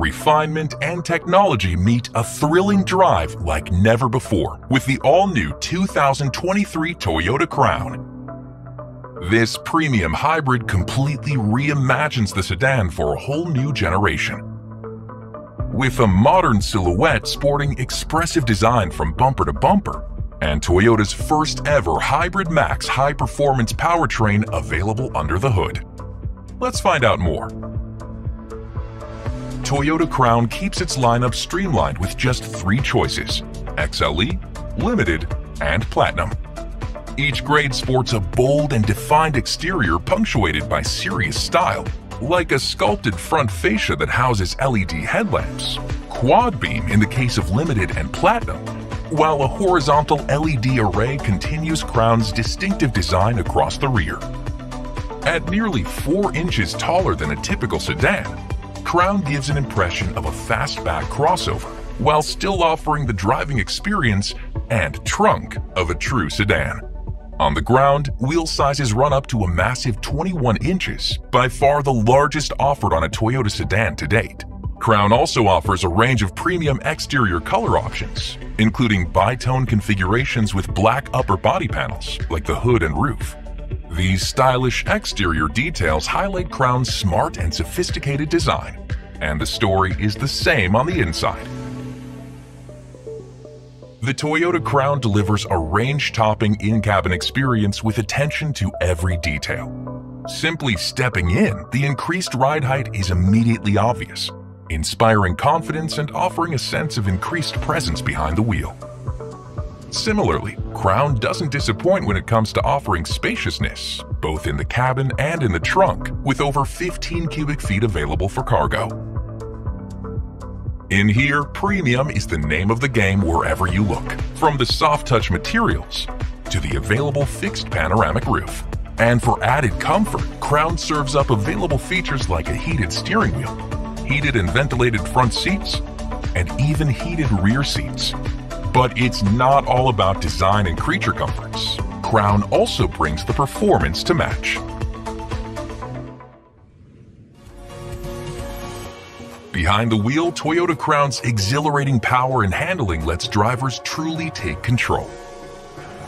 refinement, and technology meet a thrilling drive like never before with the all-new 2023 Toyota Crown. This premium hybrid completely reimagines the sedan for a whole new generation. With a modern silhouette sporting expressive design from bumper to bumper, and Toyota's first-ever Hybrid Max high-performance powertrain available under the hood. Let's find out more. Toyota Crown keeps its lineup streamlined with just three choices: XLE, Limited, and Platinum. Each grade sports a bold and defined exterior punctuated by serious style, like a sculpted front fascia that houses LED headlamps, quad beam in the case of Limited and Platinum, while a horizontal LED array continues Crown's distinctive design across the rear. At nearly 4 inches taller than a typical sedan, Crown gives an impression of a fastback crossover while still offering the driving experience and trunk of a true sedan. On the ground, wheel sizes run up to a massive 21 inches, by far the largest offered on a Toyota sedan to date. Crown also offers a range of premium exterior color options, including bi-tone configurations with black upper body panels, like the hood and roof. These stylish exterior details highlight Crown's smart and sophisticated design, and the story is the same on the inside. The Toyota Crown delivers a range-topping in-cabin experience with attention to every detail. Simply stepping in, the increased ride height is immediately obvious, inspiring confidence and offering a sense of increased presence behind the wheel. Similarly, Crown doesn't disappoint when it comes to offering spaciousness, both in the cabin and in the trunk, with over 15 cubic feet available for cargo. In here, premium is the name of the game wherever you look, from the soft-touch materials to the available fixed panoramic roof. And for added comfort, Crown serves up available features like a heated steering wheel, heated and ventilated front seats, and even heated rear seats. But it's not all about design and creature comforts. Crown also brings the performance to match. Behind the wheel, Toyota Crown's exhilarating power and handling lets drivers truly take control.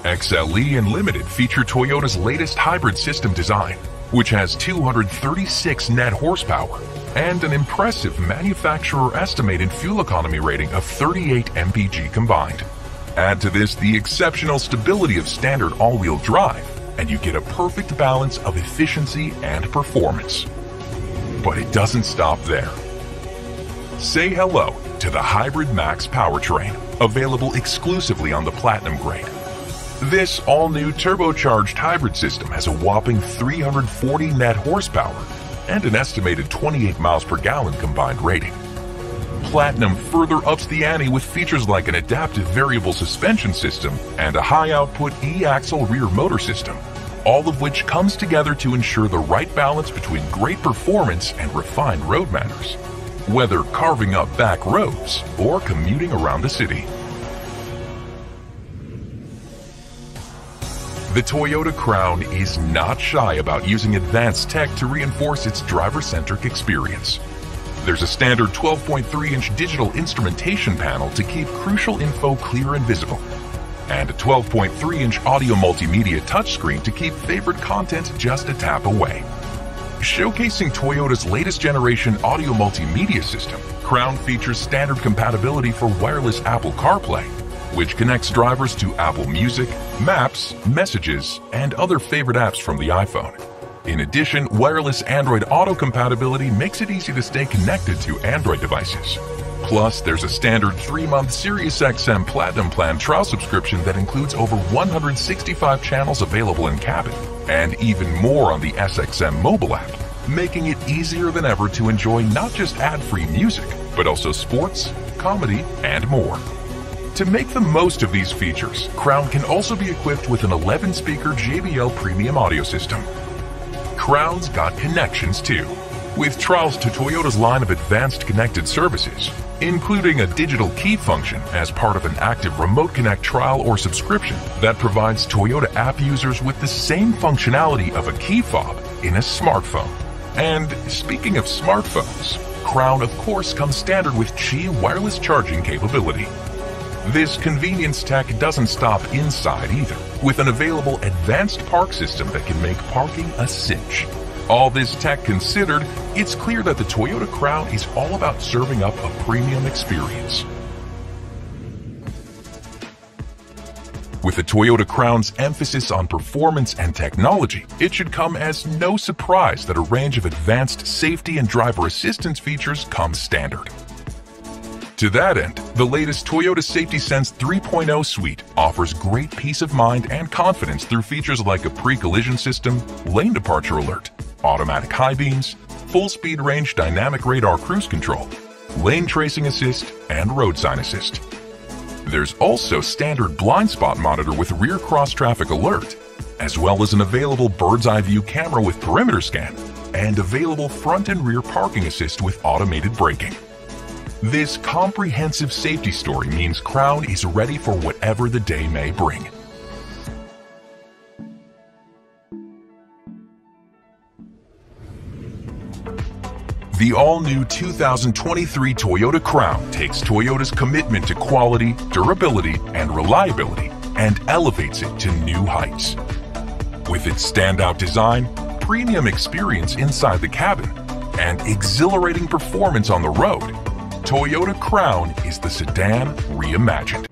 XLE and Limited feature Toyota's latest hybrid system design, which has 236 net horsepower and an impressive manufacturer-estimated fuel economy rating of 38 mpg combined. Add to this the exceptional stability of standard all-wheel drive, and you get a perfect balance of efficiency and performance. But it doesn't stop there. Say hello to the Hybrid Max powertrain, available exclusively on the Platinum grade. This all-new turbocharged hybrid system has a whopping 340 net horsepower and an estimated 28 miles per gallon combined rating. Platinum further ups the ante with features like an adaptive variable suspension system and a high-output e-axle rear motor system, all of which comes together to ensure the right balance between great performance and refined road manners, whether carving up back roads or commuting around the city. The Toyota Crown is not shy about using advanced tech to reinforce its driver-centric experience. There's a standard 12.3-inch digital instrumentation panel to keep crucial info clear and visible, and a 12.3-inch audio multimedia touchscreen to keep favorite content just a tap away. Showcasing Toyota's latest generation audio multimedia system, Crown features standard compatibility for wireless Apple CarPlay, which connects drivers to Apple Music, Maps, Messages, and other favorite apps from the iPhone. In addition, wireless Android Auto compatibility makes it easy to stay connected to Android devices. Plus, there's a standard 3-month SiriusXM Platinum Plan trial subscription that includes over 165 channels available in cabin, and even more on the SXM mobile app, making it easier than ever to enjoy not just ad-free music, but also sports, comedy, and more. To make the most of these features, Crown can also be equipped with an 11-speaker JBL premium audio system. Crown's got connections too, with trials to Toyota's line of advanced connected services, including a digital key function as part of an active Remote Connect trial or subscription that provides Toyota app users with the same functionality of a key fob in a smartphone. And speaking of smartphones, Crown, of course, comes standard with Qi wireless charging capability. This convenience tech doesn't stop inside either, with an available advanced park system that can make parking a cinch. All this tech considered, it's clear that the Toyota Crown is all about serving up a premium experience. With the Toyota Crown's emphasis on performance and technology, it should come as no surprise that a range of advanced safety and driver assistance features come standard. To that end, the latest Toyota Safety Sense 3.0 suite offers great peace of mind and confidence through features like a pre-collision system, lane departure alert, automatic high beams, full-speed range dynamic radar cruise control, lane tracing assist, and road sign assist. There's also standard blind spot monitor with rear cross-traffic alert, as well as an available bird's-eye view camera with perimeter scan, and available front and rear parking assist with automated braking. This comprehensive safety story means Crown is ready for whatever the day may bring. The all-new 2023 Toyota Crown takes Toyota's commitment to quality, durability, and reliability and elevates it to new heights. With its standout design, premium experience inside the cabin, and exhilarating performance on the road, Toyota Crown is the sedan reimagined.